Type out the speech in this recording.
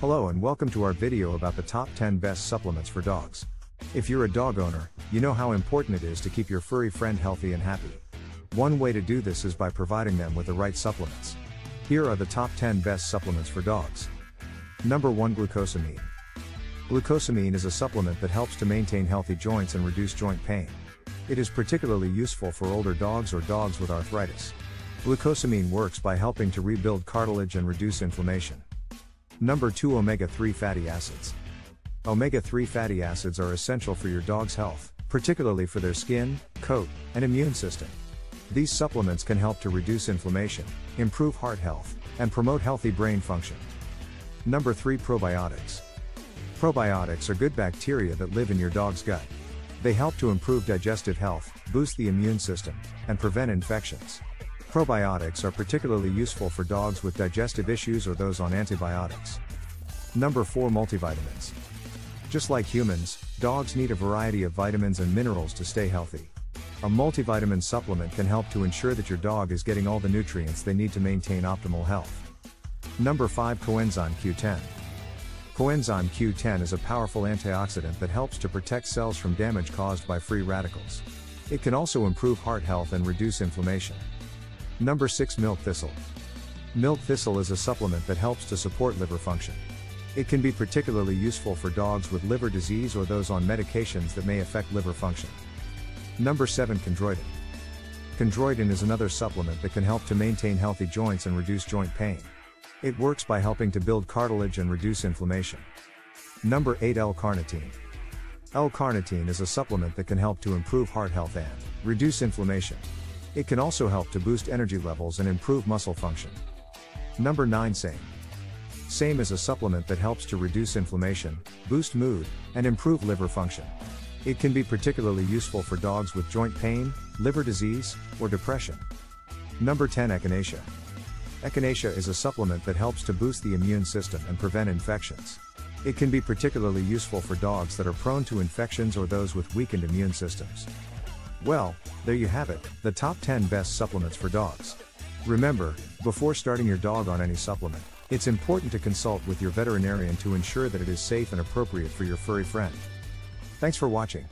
Hello and welcome to our video about the top 10 best supplements for dogs. If you're a dog owner, you know how important it is to keep your furry friend healthy and happy. One way to do this is by providing them with the right supplements. Here are the top 10 best supplements for dogs. Number 1, glucosamine. Glucosamine is a supplement that helps to maintain healthy joints and reduce joint pain. It is particularly useful for older dogs or dogs with arthritis. Glucosamine works by helping to rebuild cartilage and reduce inflammation. Number 2, omega-3 fatty acids. Omega-3 fatty acids are essential for your dog's health, particularly for their skin, coat, and immune system. These supplements can help to reduce inflammation, improve heart health, and promote healthy brain function. Number 3, probiotics. Probiotics are good bacteria that live in your dog's gut. They help to improve digestive health, boost the immune system, and prevent infections. Probiotics are particularly useful for dogs with digestive issues or those on antibiotics. Number 4, multivitamins. Just like humans, dogs need a variety of vitamins and minerals to stay healthy. A multivitamin supplement can help to ensure that your dog is getting all the nutrients they need to maintain optimal health. Number 5, Coenzyme Q10. Coenzyme Q10 is a powerful antioxidant that helps to protect cells from damage caused by free radicals. It can also improve heart health and reduce inflammation. Number 6, milk thistle. Milk thistle is a supplement that helps to support liver function. It can be particularly useful for dogs with liver disease or those on medications that may affect liver function. Number 7, chondroitin. Chondroitin is another supplement that can help to maintain healthy joints and reduce joint pain. It works by helping to build cartilage and reduce inflammation. Number 8, L-Carnitine. L-Carnitine is a supplement that can help to improve heart health and reduce inflammation. It can also help to boost energy levels and improve muscle function. Number 9, SAMe. SAMe is a supplement that helps to reduce inflammation, boost mood, and improve liver function. It can be particularly useful for dogs with joint pain, liver disease, or depression. Number 10, Echinacea. Echinacea is a supplement that helps to boost the immune system and prevent infections. It can be particularly useful for dogs that are prone to infections or those with weakened immune systems. Well, there you have it, the top 10 best supplements for dogs. Remember, before starting your dog on any supplement, it's important to consult with your veterinarian to ensure that it is safe and appropriate for your furry friend. Thanks for watching.